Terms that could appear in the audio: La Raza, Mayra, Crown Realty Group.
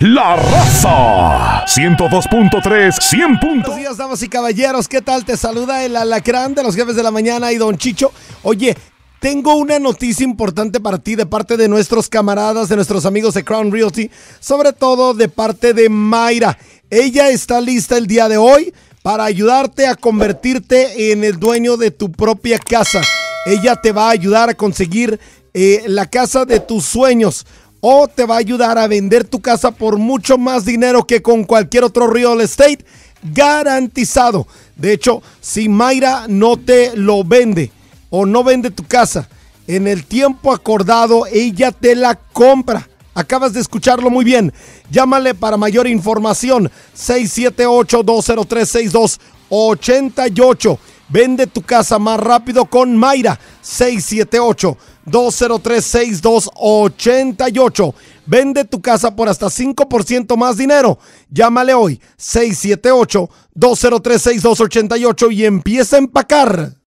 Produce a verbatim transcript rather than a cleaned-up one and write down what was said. La Raza ciento dos punto tres, cien. Buenos días, damas y caballeros, ¿qué tal? Te saluda el alacrán de los jefes de la mañana y Don Chicho. Oye, tengo una noticia importante para ti de parte de nuestros camaradas, de nuestros amigos de Crown Realty, sobre todo de parte de Mayra. Ella está lista el día de hoy para ayudarte a convertirte en el dueño de tu propia casa. Ella te va a ayudar a conseguir eh, la casa de tus sueños. O te va a ayudar a vender tu casa por mucho más dinero que con cualquier otro real estate, garantizado. De hecho, si Mayra no te lo vende o no vende tu casa en el tiempo acordado, ella te la compra. Acabas de escucharlo muy bien. Llámale para mayor información. seis siete ocho, dos cero tres, seis dos ocho ocho. Vende tu casa más rápido con Mayra. seis siete ocho, dos cero tres, seis dos ocho ocho. Vende tu casa por hasta cinco por ciento más dinero. Llámale hoy. seis siete ocho, dos cero tres, seis dos ocho ocho y empieza a empacar.